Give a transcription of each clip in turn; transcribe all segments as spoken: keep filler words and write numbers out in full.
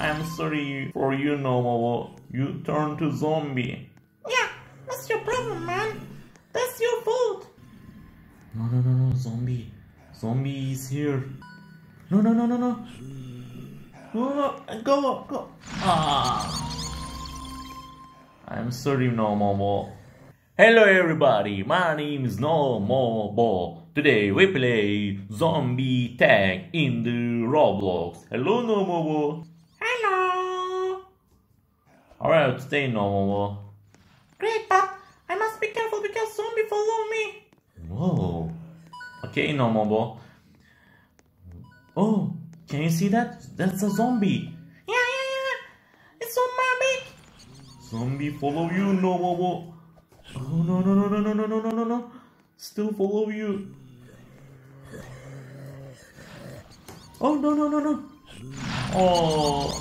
I'm sorry for you, Nomobo. You turned to zombie. Yeah, what's your problem, man? That's your fault. No, no, no, no, zombie. Zombie is here. No, no, no, no, no. Oh, go, go. Ah. I'm sorry, Nomobo. Hello everybody, my name is Nomobo. Today we play zombie tag in the Roblox. Hello, Nomobo. Hello. Alright, stay, Nomobo. Great, but I must be careful because zombies follow me. Whoa. Okay, Nomobo. Oh, can you see that? That's a zombie. Yeah, yeah, yeah. It's on my back. Zombie follow you, Nomobo. Oh no no no no no no no no no no! Still follow you. Oh no no no no! Oh,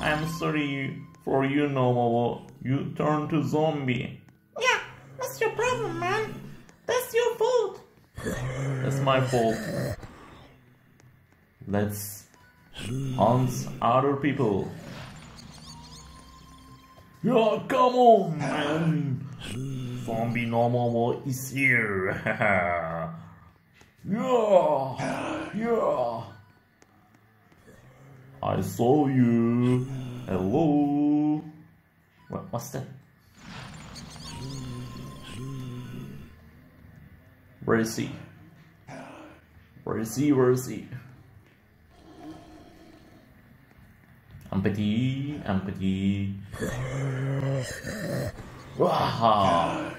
I'm sorry for you, Nomobo. You turned to zombie. Yeah, what's your problem, man? That's your fault. That's my fault. Let's hunt other people. Yeah, come on, man. Zombie Nomobo is here. yeah, yeah. I saw you. Hello. What, what's that? Where is he? Where is he? Where is he? Empathy, empathy. Wow.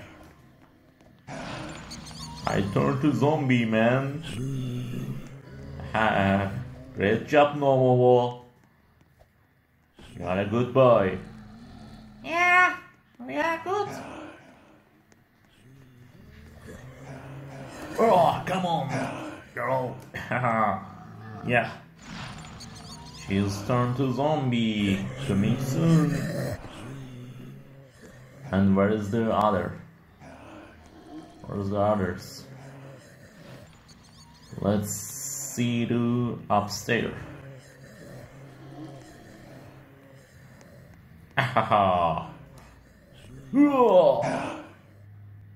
I turned to zombie, man. Ha. Great job, Nomobo. You're a good boy. Yeah, we are good. Oh, come on, girl. Yeah. She's turned to zombie. Coming soon. And where is the other? Where's the others? Let's see the upstairs. Ah ha.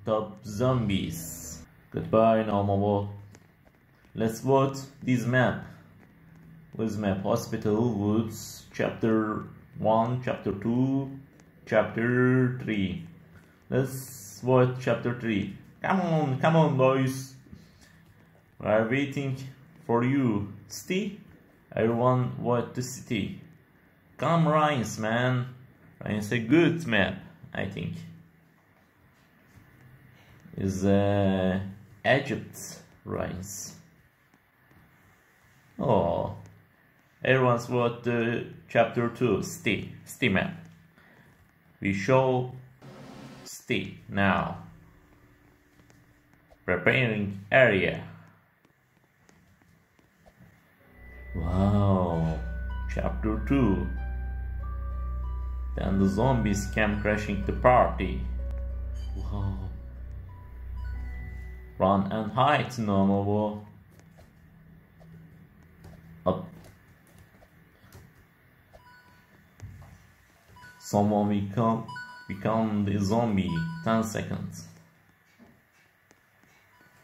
Top zombies. Goodbye, Nomobo. Let's vote this map. This map, hospital, woods, chapter one, chapter two, chapter three. Let's watch chapter three. Come on, come on, boys. We are waiting for you. City? Everyone watch the city. Come, Ryan's, man. Ryan's a good map, I think. Is uh, Egypt, Ryan's. Oh. Everyone's what the uh, chapter two, City, City map. We show City now. Preparing area. Wow, chapter two. Then the zombies came crashing the party. Wow. Run and hide, Nomobo. Up. Someone become, become the zombie. ten seconds.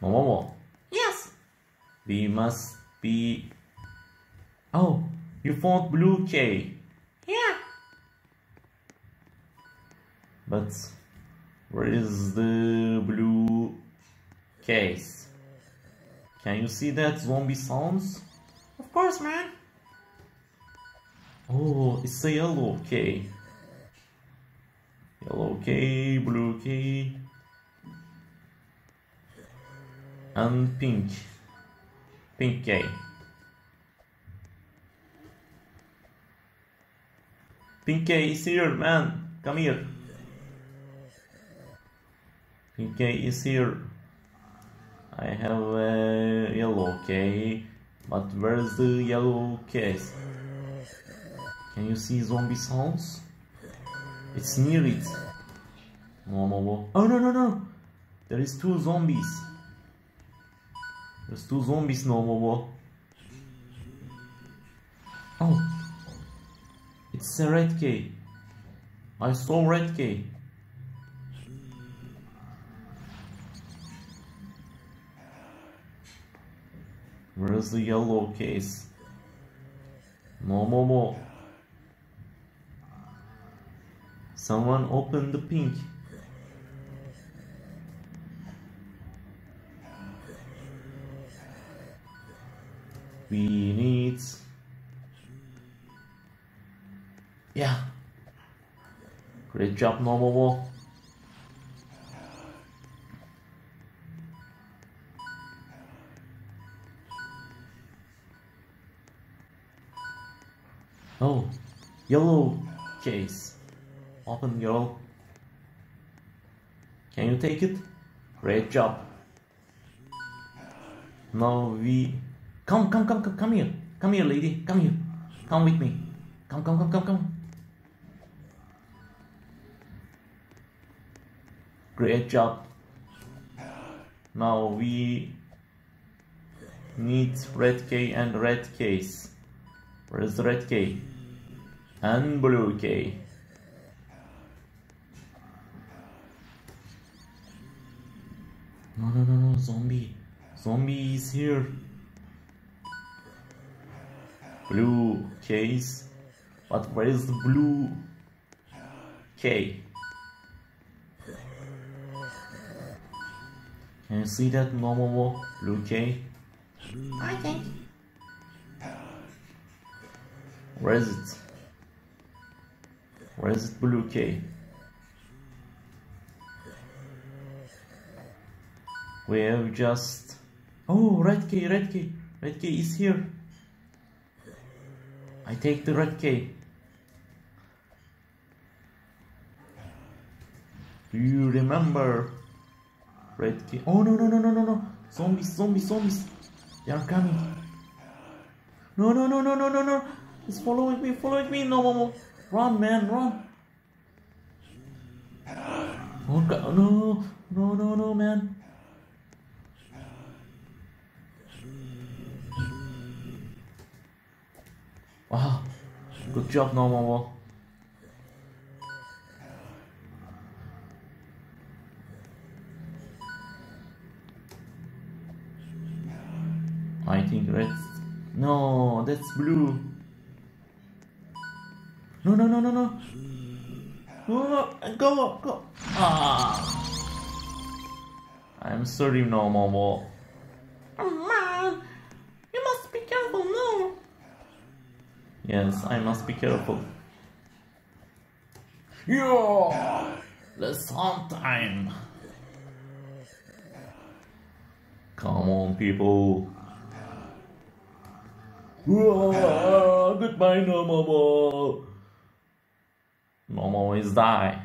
Nomobo. Yes. We must be... Oh, you found blue key. Yeah. But where is the blue case? Can you see that zombie sounds? Of course, man. Oh, it's a yellow key. Yellow key, blue key, and pink, pink key, pink key is here, man, come here, pink key is here, I have a yellow key, but where's the yellow case? Can you see zombie sounds? It's near it. Nomobo. Oh no no no! There is two zombies. There's two zombies, Nomobo. Oh. It's a red key. I saw red key. Where's the yellow case? Nomobo. Someone opened the pink. We need... Yeah. Great job, Nomobo. Oh, yellow case. Open, girl. Can you take it? Great job. Now we... Come, come, come, come, come here. Come here, lady. Come here. Come with me. Come, come, come, come, come. Great job. Now we need red key and red case. Where is the red key? And blue key. No, no, no, no, zombie. Zombie is here. Blue case. But where is the blue key? Can you see that, Nomobo? Blue key? I think. Where is it? Where is it, blue key? We have just... Oh, red key, red key. Red key is here. I take the red key. Do you remember? Red key. Oh no no no no no no! Zombies, zombies, zombies! They are coming! No no no no no no no! It's following me, following me! No no no! Run, man, run! Oh God. No no no no man! Wow, good job, Nomobo. I think red. No, that's blue. No, no, no, no, no. No, no, go, go. Ah. I'm sorry, Nomobo. Yes, I must be careful. Yo! Let's hunt time! Come on, people! Whoa, goodbye, Nomobo! Nomobo is die.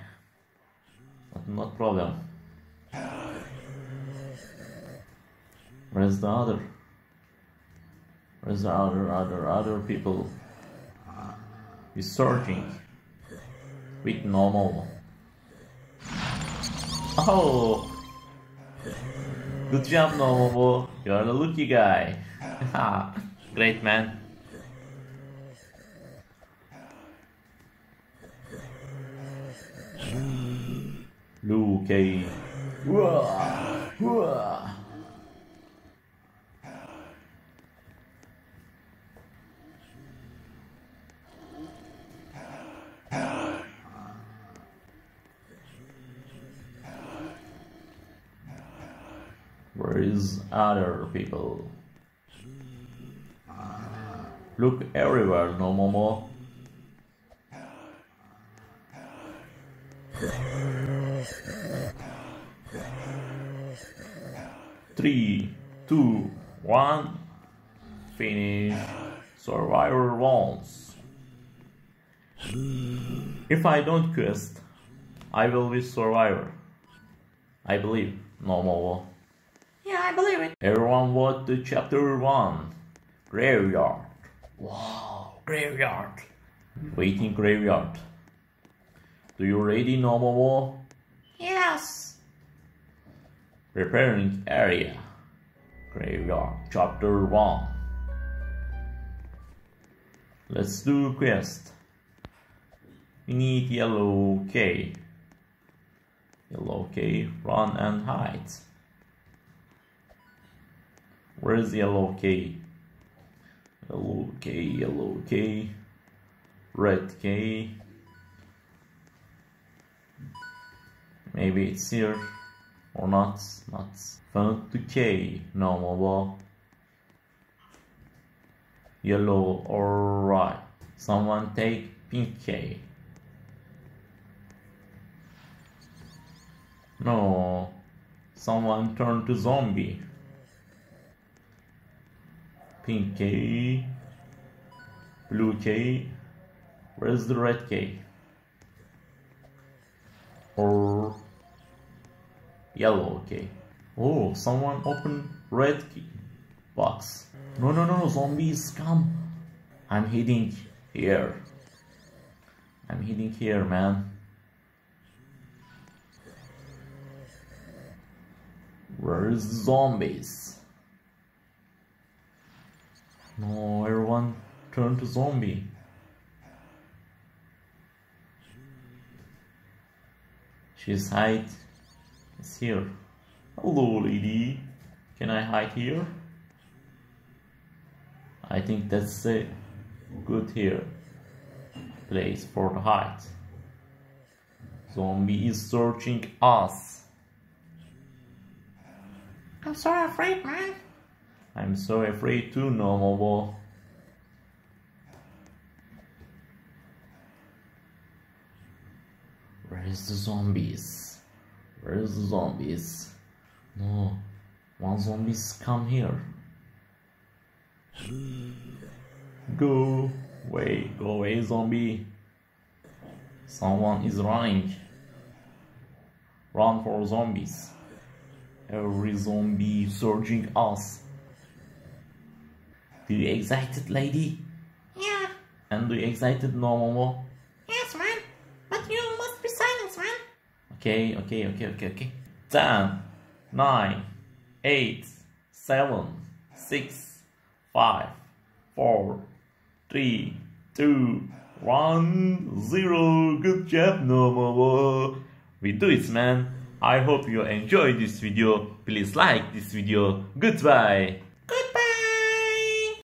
But not problem. Where's the other? Where's the other, other, other people? He's searching with Nomobo. Oh, good job, Nomobo. You're the lucky guy. Great, man. Lucky. Where is other people? Look everywhere, Nomobo. Three, two, one. Finish. Survivor wants. If I don't quest, I will be survivor. I believe, Nomobo. Yeah, I believe it. Everyone watched the chapter one. Graveyard. Wow, graveyard. Waiting graveyard. Do you ready, Nomobo? Yes. Preparing area. Graveyard chapter one. Let's do quest. we need yellow K. Yellow K, run and hide. Where is yellow K? Yellow K, yellow K, red K. Maybe it's here or not. Not found the K. Nomobo. Yellow, alright. Someone take pink K. No, someone turned to zombie. Pink K, blue K, where's the red K? Or yellow K. Oh, someone opened red key box. No, no, no, zombies, come. I'm heading here. I'm heading here, man. Where's the zombies? No, everyone turn to zombie. She's hide. It's here. Hello, lady. Can I hide here? I think that's a good here place for the hide. Zombie is searching us. I'm so afraid, man. I'm so afraid too, Nomobo. Where's the zombies? Where's the zombies? No, one zombies come here. Go away, go away, zombie. Someone is running. Run for zombies. Every zombie searching us. Do you excited, lady? Yeah. And do you excited, Nomobo? Yes, man. But you must be silent, man. Okay, okay, okay, okay, okay. Ten, nine, eight, seven, six, five, four, three, two, one, zero. Good job, Nomobo. We do it, man. I hope you enjoyed this video. Please like this video. Goodbye. Goodbye.